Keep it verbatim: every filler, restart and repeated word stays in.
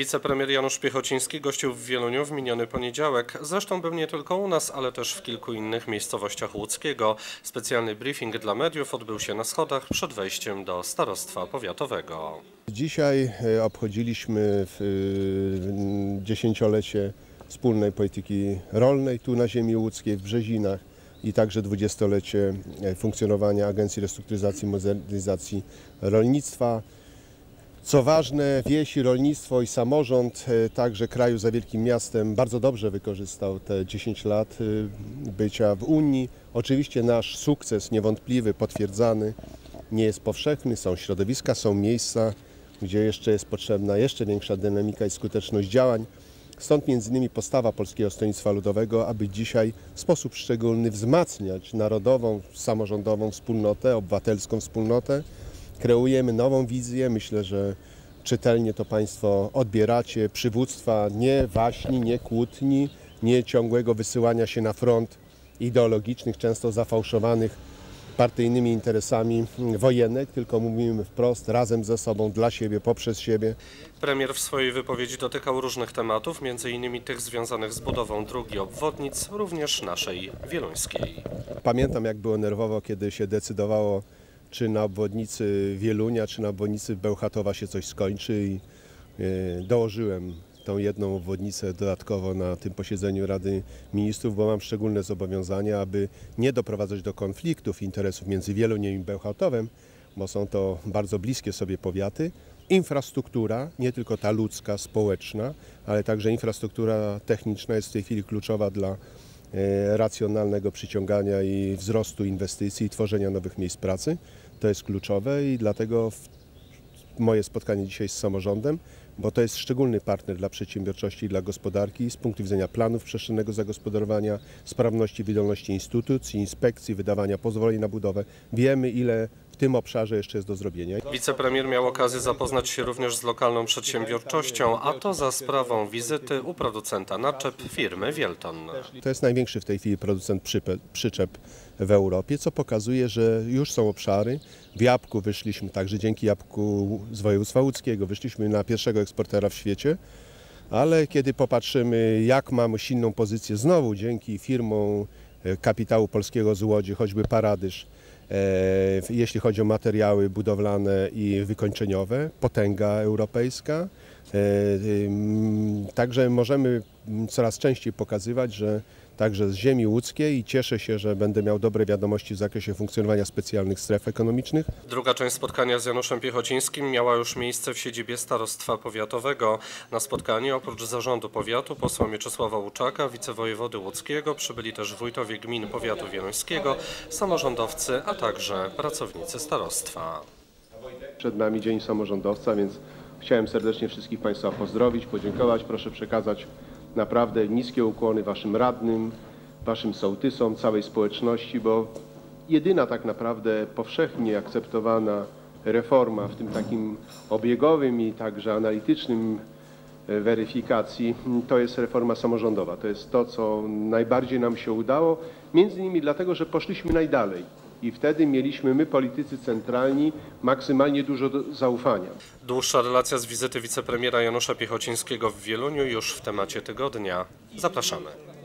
Wicepremier Janusz Piechociński gościł w Wieluniu w miniony poniedziałek. Zresztą był nie tylko u nas, ale też w kilku innych miejscowościach łódzkiego. Specjalny briefing dla mediów odbył się na schodach przed wejściem do Starostwa Powiatowego. Dzisiaj obchodziliśmy dziesięciolecie wspólnej polityki rolnej tu na ziemi łódzkiej, w Brzezinach, i także dwudziestolecie funkcjonowania Agencji Restrukturyzacji i Modernizacji Rolnictwa. Co ważne, wieś, rolnictwo i samorząd, także kraju za wielkim miastem, bardzo dobrze wykorzystał te dziesięć lat bycia w Unii. Oczywiście nasz sukces niewątpliwy, potwierdzany, nie jest powszechny. Są środowiska, są miejsca, gdzie jeszcze jest potrzebna jeszcze większa dynamika i skuteczność działań. Stąd między innymi postawa Polskiego Stronnictwa Ludowego, aby dzisiaj w sposób szczególny wzmacniać narodową, samorządową wspólnotę, obywatelską wspólnotę. Kreujemy nową wizję, myślę, że czytelnie to Państwo odbieracie, przywództwa nie waśni, nie kłótni, nie ciągłego wysyłania się na front ideologicznych, często zafałszowanych partyjnymi interesami wojennych, tylko mówimy wprost, razem ze sobą, dla siebie, poprzez siebie. Premier w swojej wypowiedzi dotykał różnych tematów, między innymi tych związanych z budową dróg i obwodnic, również naszej wieluńskiej. Pamiętam, jak było nerwowo, kiedy się decydowało, czy na obwodnicy Wielunia, czy na obwodnicy Bełchatowa się coś skończy, i dołożyłem tą jedną obwodnicę dodatkowo na tym posiedzeniu Rady Ministrów, bo mam szczególne zobowiązania, aby nie doprowadzać do konfliktów interesów między Wieluniem i Bełchatowem, bo są to bardzo bliskie sobie powiaty. Infrastruktura, nie tylko ta ludzka, społeczna, ale także infrastruktura techniczna jest w tej chwili kluczowa dla racjonalnego przyciągania i wzrostu inwestycji i tworzenia nowych miejsc pracy. To jest kluczowe i dlatego moje spotkanie dzisiaj z samorządem, bo to jest szczególny partner dla przedsiębiorczości i dla gospodarki z punktu widzenia planów przestrzennego zagospodarowania, sprawności, wydolności instytucji, inspekcji, wydawania pozwoleń na budowę. Wiemy, ile w tym obszarze jeszcze jest do zrobienia. Wicepremier miał okazję zapoznać się również z lokalną przedsiębiorczością, a to za sprawą wizyty u producenta naczep firmy Wielton. To jest największy w tej chwili producent przyczep w Europie, co pokazuje, że już są obszary. W Jabłku wyszliśmy, także dzięki Jabłku z województwa łódzkiego, wyszliśmy na pierwszego eksportera w świecie. Ale kiedy popatrzymy, jak mamy silną pozycję znowu dzięki firmom kapitału polskiego z Łodzi, choćby Paradyż, jeśli chodzi o materiały budowlane i wykończeniowe, potęga europejska. Także możemy coraz częściej pokazywać, że także z ziemi łódzkiej, i cieszę się, że będę miał dobre wiadomości w zakresie funkcjonowania specjalnych stref ekonomicznych. Druga część spotkania z Januszem Piechocińskim miała już miejsce w siedzibie Starostwa Powiatowego. Na spotkanie oprócz zarządu powiatu, posła Mieczysława Łuczaka, wicewojewody łódzkiego, przybyli też wójtowie gmin powiatu wieluńskiego, samorządowcy, a także pracownicy starostwa. Przed nami Dzień Samorządowca, więc chciałem serdecznie wszystkich Państwa pozdrowić, podziękować. Proszę przekazać naprawdę niskie ukłony Waszym radnym, Waszym sołtysom, całej społeczności, bo jedyna tak naprawdę powszechnie akceptowana reforma w tym takim obiegowym i także analitycznym weryfikacji to jest reforma samorządowa. To jest to, co najbardziej nam się udało, między innymi dlatego, że poszliśmy najdalej. I wtedy mieliśmy my, politycy centralni, maksymalnie dużo zaufania. Dłuższa relacja z wizyty wicepremiera Janusza Piechocińskiego w Wieluniu już w temacie tygodnia. Zapraszamy.